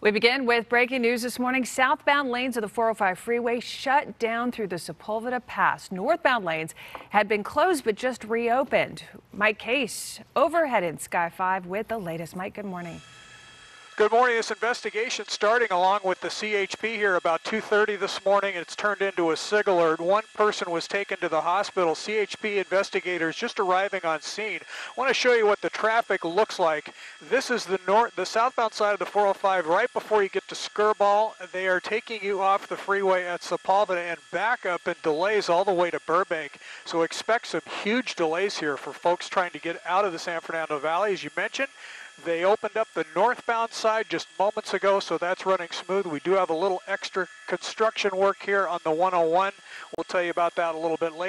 We begin with breaking news this morning. Southbound lanes of the 405 freeway shut down through the Sepulveda Pass. Northbound lanes had been closed but just reopened. Mike Case overhead in Sky 5 with the latest. Mike, good morning. Good morning. This investigation starting along with the CHP here about 2:30 this morning. It's turned into a SIG alert. One person was taken to the hospital. CHP investigators just arriving on scene. I want to show you what the traffic looks like. This is the southbound side of the 405 right before you get to Skirball. They are taking you off the freeway at Sepulveda and back up and delays all the way to Burbank. So expect some huge delays here for folks trying to get out of the San Fernando Valley. As you mentioned, they opened up the northbound side just moments ago, so that's running smooth. We do have a little extra construction work here on the 101. We'll tell you about that a little bit later.